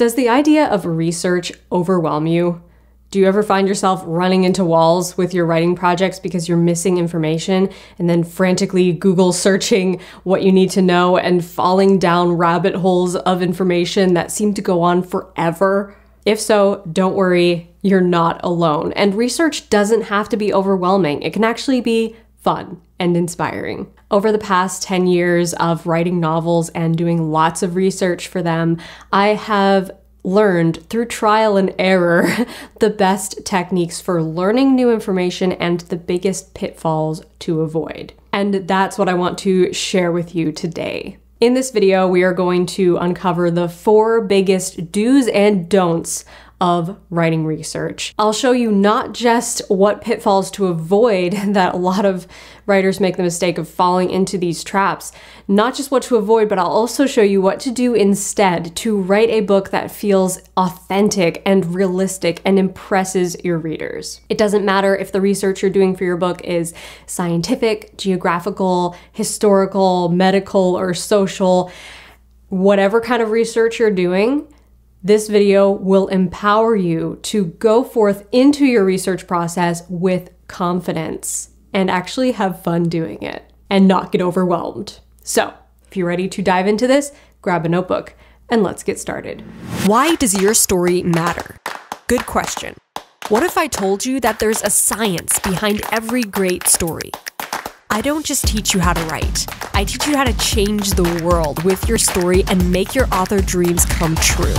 Does the idea of research overwhelm you? Do you ever find yourself running into walls with your writing projects because you're missing information and then frantically Google searching what you need to know and falling down rabbit holes of information that seem to go on forever? If so, don't worry, you're not alone. And research doesn't have to be overwhelming. It can actually be fun and inspiring. Over the past 10 years of writing novels and doing lots of research for them, I have learned through trial and error the best techniques for learning new information and the biggest pitfalls to avoid. And that's what I want to share with you today. In this video, we are going to uncover the 4 biggest do's and don'ts of writing research. I'll show you not just what pitfalls to avoid that a lot of writers make the mistake of falling into these traps, not just what to avoid, but I'll also show you what to do instead to write a book that feels authentic and realistic and impresses your readers. It doesn't matter if the research you're doing for your book is scientific, geographical, historical, medical, or social. Whatever kind of research you're doing, this video will empower you to go forth into your research process with confidence and actually have fun doing it and not get overwhelmed. So if you're ready to dive into this, grab a notebook and let's get started. Why does your story matter? Good question. What if I told you that there's a science behind every great story? I don't just teach you how to write. I teach you how to change the world with your story and make your author dreams come true.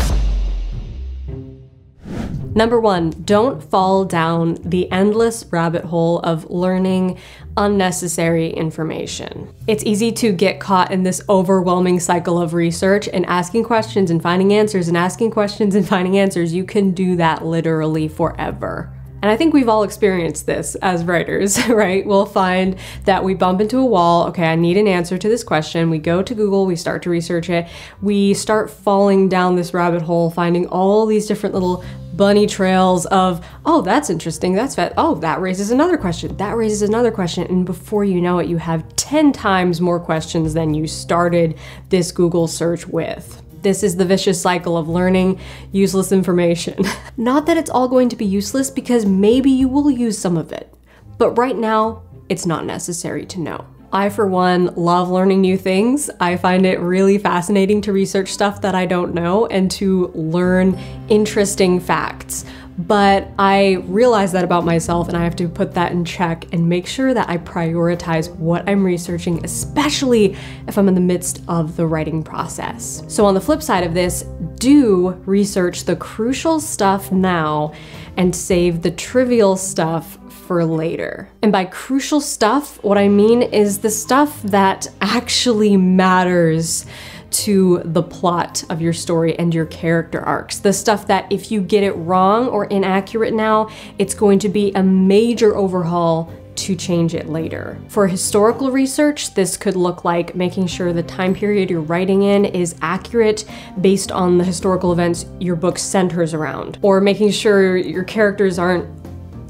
Number 1, don't fall down the endless rabbit hole of learning unnecessary information. It's easy to get caught in this overwhelming cycle of research and asking questions and finding answers and asking questions and finding answers. You can do that literally forever. And I think we've all experienced this as writers, right? We'll find that we bump into a wall. Okay, I need an answer to this question. We go to Google, we start to research it. We start falling down this rabbit hole, finding all these different little bunny trails of, oh, that's interesting, that's fat. Oh, that raises another question, that raises another question. And before you know it, you have 10 times more questions than you started this Google search with. This is the vicious cycle of learning useless information. Not that it's all going to be useless, because maybe you will use some of it, but right now it's not necessary to know. I, for one, love learning new things. I find it really fascinating to research stuff that I don't know and to learn interesting facts. But I realize that about myself, and I have to put that in check and make sure that I prioritize what I'm researching, especially if I'm in the midst of the writing process. So on the flip side of this, do research the crucial stuff now and save the trivial stuff for later. And by crucial stuff, what I mean is the stuff that actually matters to the plot of your story and your character arcs. The stuff that if you get it wrong or inaccurate now, it's going to be a major overhaul to change it later. For historical research, this could look like making sure the time period you're writing in is accurate based on the historical events your book centers around, or making sure your characters aren't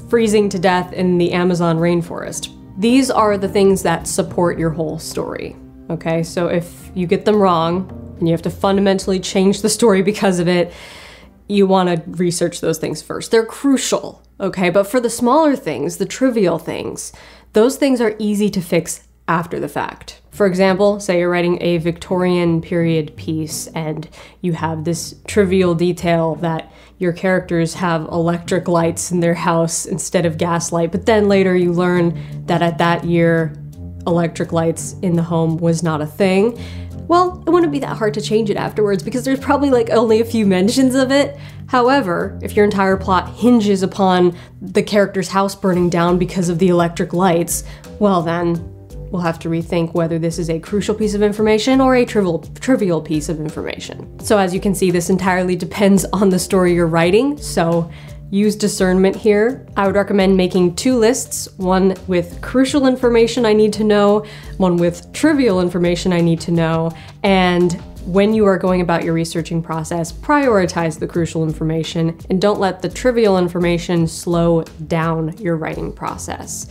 freezing to death in the Amazon rainforest. These are the things that support your whole story. Okay, so if you get them wrong and you have to fundamentally change the story because of it, you want to research those things first. They're crucial, okay? But for the smaller things, the trivial things, those things are easy to fix after the fact. For example, say you're writing a Victorian period piece and you have this trivial detail that your characters have electric lights in their house instead of gaslight, but then later you learn that at that year, electric lights in the home was not a thing. Well, it wouldn't be that hard to change it afterwards because there's probably like only a few mentions of it. However, if your entire plot hinges upon the character's house burning down because of the electric lights, well then, we'll have to rethink whether this is a crucial piece of information or a trivial piece of information. So as you can see, this entirely depends on the story you're writing, so use discernment here. I would recommend making 2 lists, one with crucial information I need to know, one with trivial information I need to know, and when you are going about your researching process, prioritize the crucial information and don't let the trivial information slow down your writing process.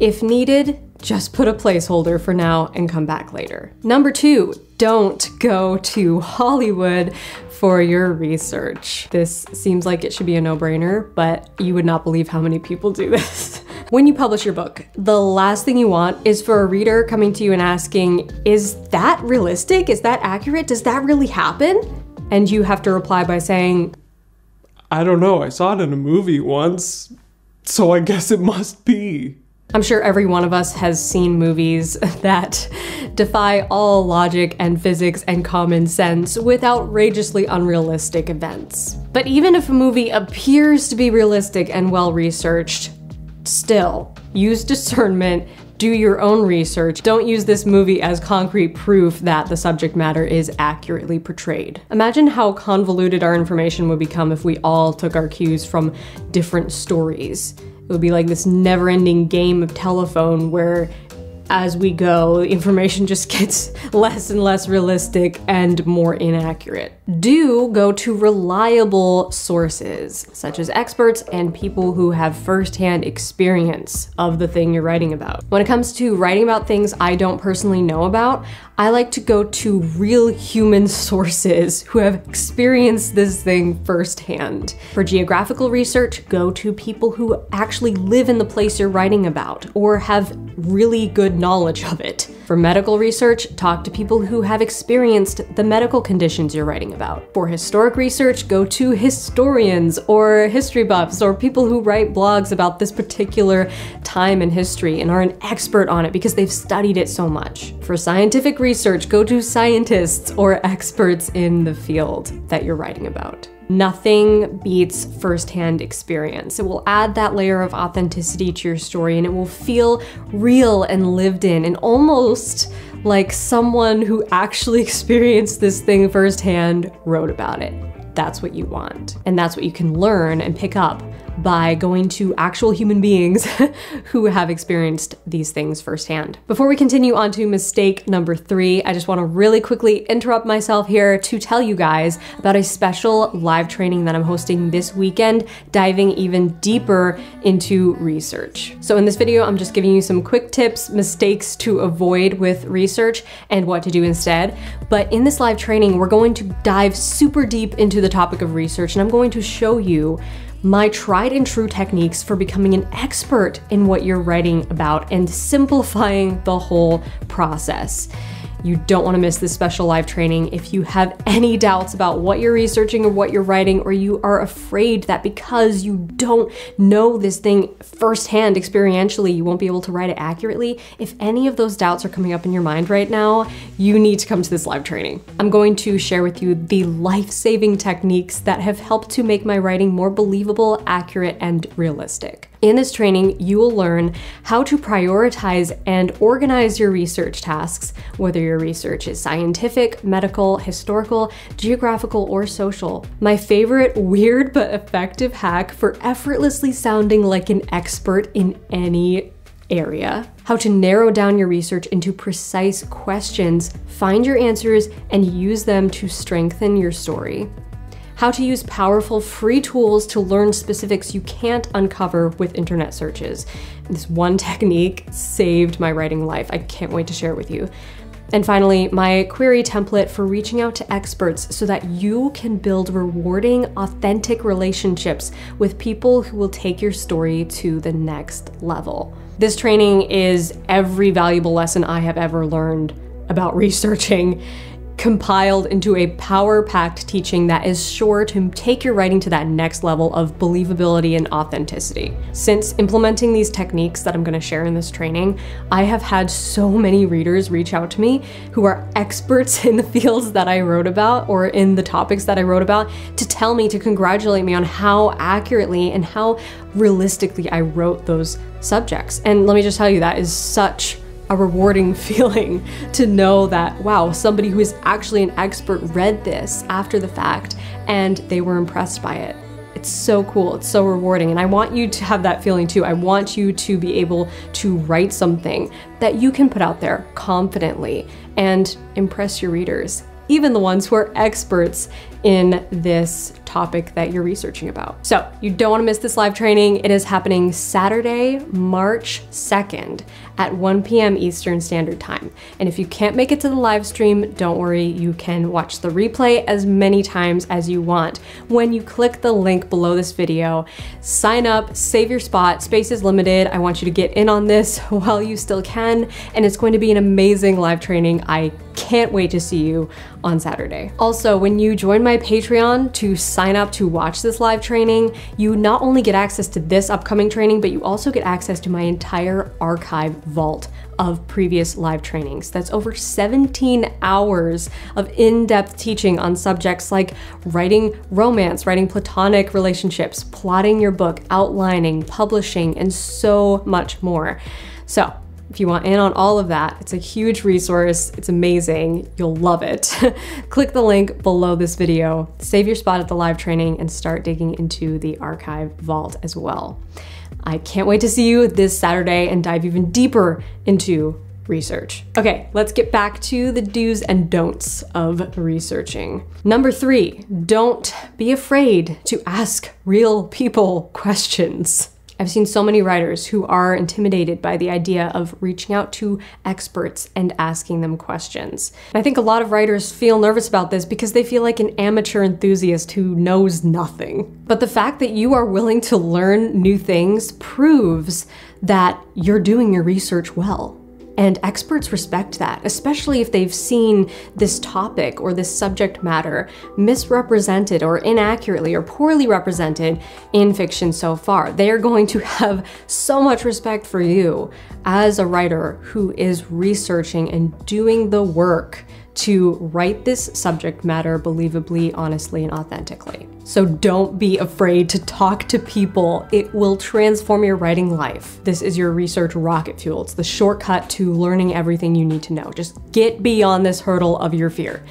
If needed, just put a placeholder for now and come back later. Number 2, don't go to Hollywood for your research. This seems like it should be a no-brainer, but you would not believe how many people do this. When you publish your book, the last thing you want is for a reader coming to you and asking, is that realistic? Is that accurate? Does that really happen? And you have to reply by saying, I don't know, I saw it in a movie once, so I guess it must be. I'm sure every one of us has seen movies that defy all logic and physics and common sense with outrageously unrealistic events. But even if a movie appears to be realistic and well-researched, still, use discernment, do your own research. Don't use this movie as concrete proof that the subject matter is accurately portrayed. Imagine how convoluted our information would become if we all took our cues from different stories. It would be like this never-ending game of telephone where, as we go, information just gets less and less realistic and more inaccurate. Do go to reliable sources, such as experts and people who have firsthand experience of the thing you're writing about. When it comes to writing about things I don't personally know about, I like to go to real human sources who have experienced this thing firsthand. For geographical research, go to people who actually live in the place you're writing about or have really good knowledge of it. For medical research, talk to people who have experienced the medical conditions you're writing about. For historic research, go to historians or history buffs or people who write blogs about this particular time in history and are an expert on it because they've studied it so much. For scientific research, go to scientists or experts in the field that you're writing about. Nothing beats firsthand experience. It will add that layer of authenticity to your story and it will feel real and lived in and almost like someone who actually experienced this thing firsthand wrote about it. That's what you want. And that's what you can learn and pick up by going to actual human beings who have experienced these things firsthand. Before we continue on to mistake number 3, I just want to really quickly interrupt myself here to tell you guys about a special live training that I'm hosting this weekend, diving even deeper into research. So in this video, I'm just giving you some quick tips, mistakes to avoid with research and what to do instead. But in this live training, we're going to dive super deep into the topic of research, and I'm going to show you my tried and true techniques for becoming an expert in what you're writing about and simplifying the whole process. You don't want to miss this special live training. If you have any doubts about what you're researching or what you're writing, or you are afraid that because you don't know this thing firsthand experientially, you won't be able to write it accurately, if any of those doubts are coming up in your mind right now, you need to come to this live training. I'm going to share with you the life-saving techniques that have helped to make my writing more believable, accurate, and realistic. In this training, you will learn how to prioritize and organize your research tasks, whether you're research is scientific, medical, historical, geographical, or social. My favorite weird but effective hack for effortlessly sounding like an expert in any area. How to narrow down your research into precise questions, find your answers, and use them to strengthen your story. How to use powerful free tools to learn specifics you can't uncover with internet searches. This one technique saved my writing life. I can't wait to share it with you. And finally, my query template for reaching out to experts so that you can build rewarding, authentic relationships with people who will take your story to the next level. This training is every valuable lesson I have ever learned about researching, compiled into a power-packed teaching that is sure to take your writing to that next level of believability and authenticity. Since implementing these techniques that I'm going to share in this training, I have had so many readers reach out to me who are experts in the fields that I wrote about or in the topics that I wrote about to tell me, to congratulate me on how accurately and how realistically I wrote those subjects. And let me just tell you, that is such a rewarding feeling to know that, wow, somebody who is actually an expert read this after the fact and they were impressed by it. It's so cool, it's so rewarding, and I want you to have that feeling too. I want you to be able to write something that you can put out there confidently and impress your readers, even the ones who are experts in this topic that you're researching about. So you don't want to miss this live training. It is happening Saturday, March 2nd at 1 p.m. Eastern Standard Time. And if you can't make it to the live stream, don't worry, you can watch the replay as many times as you want. When you click the link below this video, sign up, save your spot, space is limited. I want you to get in on this while you still can, and it's going to be an amazing live training. I can't wait to see you on Saturday. Also, when you join my Patreon to sign up to watch this live training, you not only get access to this upcoming training, but you also get access to my entire archive vault of previous live trainings. That's over 17 hours of in-depth teaching on subjects like writing romance, writing platonic relationships, plotting your book, outlining, publishing, and so much more. So, if you want in on all of that, it's a huge resource. It's amazing. You'll love it. Click the link below this video, save your spot at the live training, and start digging into the archive vault as well. I can't wait to see you this Saturday and dive even deeper into research. Okay, let's get back to the do's and don'ts of researching. Number 3, don't be afraid to ask real people questions. I've seen so many writers who are intimidated by the idea of reaching out to experts and asking them questions. And I think a lot of writers feel nervous about this because they feel like an amateur enthusiast who knows nothing. But the fact that you are willing to learn new things proves that you're doing your research well. And experts respect that, especially if they've seen this topic or this subject matter misrepresented or inaccurately or poorly represented in fiction so far. They are going to have so much respect for you as a writer who is researching and doing the work to write this subject matter believably, honestly, and authentically. So don't be afraid to talk to people. It will transform your writing life. This is your research rocket fuel. It's the shortcut to learning everything you need to know. Just get beyond this hurdle of your fear.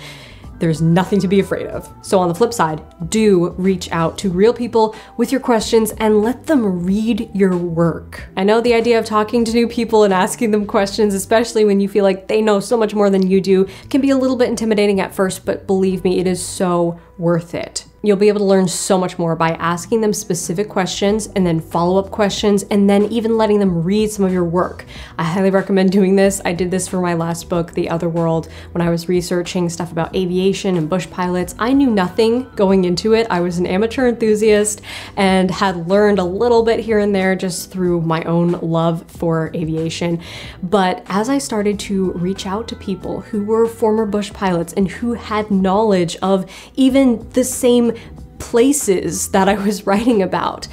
There's nothing to be afraid of. So on the flip side, do reach out to real people with your questions and let them read your work. I know the idea of talking to new people and asking them questions, especially when you feel like they know so much more than you do, can be a little bit intimidating at first, but believe me, it is so worth it. You'll be able to learn so much more by asking them specific questions and then follow-up questions and then even letting them read some of your work. I highly recommend doing this. I did this for my last book, The Other World, when I was researching stuff about aviation and bush pilots. I knew nothing going into it. I was an amateur enthusiast and had learned a little bit here and there just through my own love for aviation. But as I started to reach out to people who were former bush pilots and who had knowledge of even the same places that I was writing about,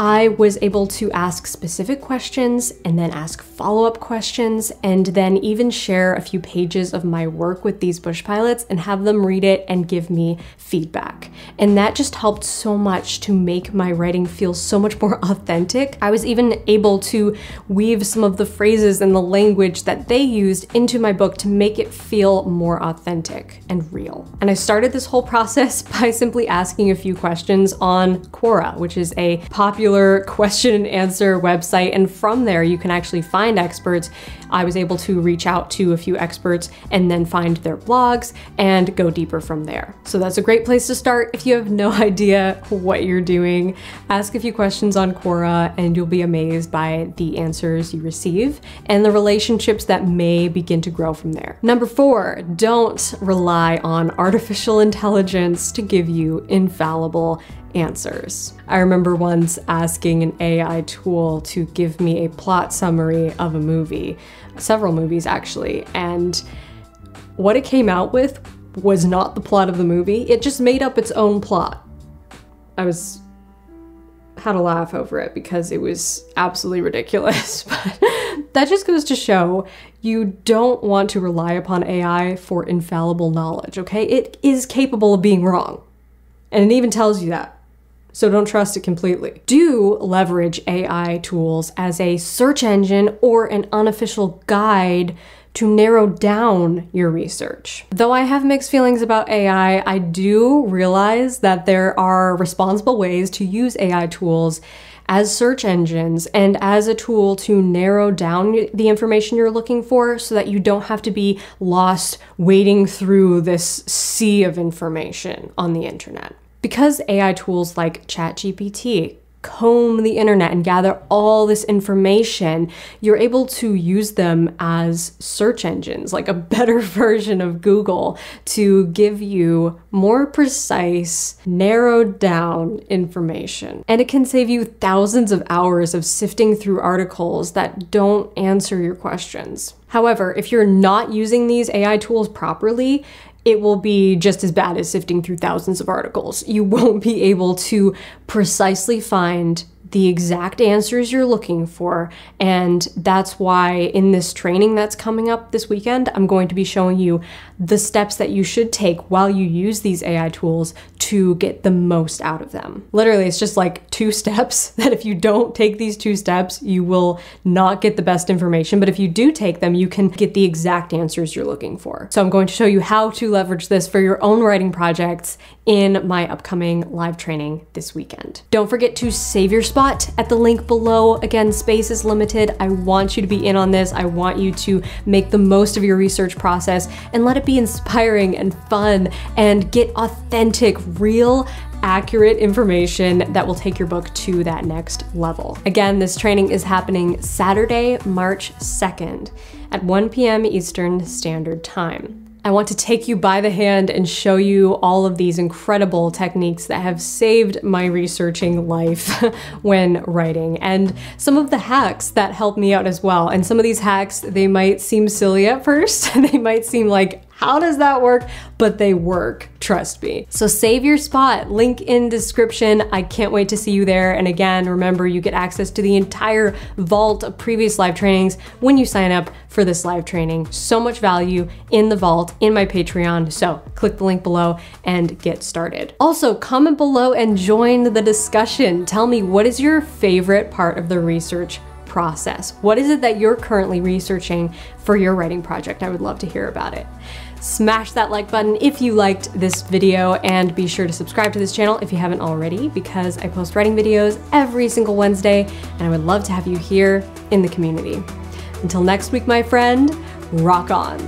I was able to ask specific questions and then ask follow-up questions and then even share a few pages of my work with these bush pilots and have them read it and give me feedback. And that just helped so much to make my writing feel so much more authentic. I was even able to weave some of the phrases and the language that they used into my book to make it feel more authentic and real. And I started this whole process by simply asking a few questions on Quora, which is a popular question and answer website, and from there you can actually find experts. I was able to reach out to a few experts and then find their blogs and go deeper from there. So that's a great place to start. If you have no idea what you're doing, ask a few questions on Quora and you'll be amazed by the answers you receive and the relationships that may begin to grow from there. Number 4, don't rely on artificial intelligence to give you infallible answers. I remember once asking an AI tool to give me a plot summary of a movie, several movies actually, and what it came out with was not the plot of the movie. It just made up its own plot. I had a laugh over it because it was absolutely ridiculous, but that just goes to show you don't want to rely upon AI for infallible knowledge, okay? It is capable of being wrong, and it even tells you that. So don't trust it completely. Do leverage AI tools as a search engine or an unofficial guide to narrow down your research. Though I have mixed feelings about AI, I do realize that there are responsible ways to use AI tools as search engines and as a tool to narrow down the information you're looking for so that you don't have to be lost wading through this sea of information on the internet. Because AI tools like ChatGPT comb the internet and gather all this information, you're able to use them as search engines, like a better version of Google, to give you more precise, narrowed down information. And it can save you thousands of hours of sifting through articles that don't answer your questions. However, if you're not using these AI tools properly, it will be just as bad as sifting through thousands of articles. You won't be able to precisely find the exact answers you're looking for. And that's why in this training that's coming up this weekend, I'm going to be showing you the steps that you should take while you use these AI tools to get the most out of them. Literally, it's just like 2 steps that if you don't take these 2 steps, you will not get the best information. But if you do take them, you can get the exact answers you're looking for. So I'm going to show you how to leverage this for your own writing projects in my upcoming live training this weekend. Don't forget to save your spot at the link below. Again, space is limited. I want you to be in on this. I want you to make the most of your research process and let it be inspiring and fun and get authentic, real, accurate information that will take your book to that next level. Again, this training is happening Saturday, March 2nd at 1 p.m. Eastern Standard Time. I want to take you by the hand and show you all of these incredible techniques that have saved my researching life when writing, and some of the hacks that helped me out as well. And some of these hacks, they might seem silly at first. They might seem like, how does that work? But they work, trust me. So save your spot, link in description. I can't wait to see you there. And again, remember, you get access to the entire vault of previous live trainings when you sign up for this live training. So much value in the vault, in my Patreon. So click the link below and get started. Also, comment below and join the discussion. Tell me, what is your favorite part of the research process? What is it that you're currently researching for your writing project? I would love to hear about it. Smash that like button if you liked this video, and be sure to subscribe to this channel if you haven't already, because I post writing videos every single Wednesday, and I would love to have you here in the community. Until next week, my friend, rock on.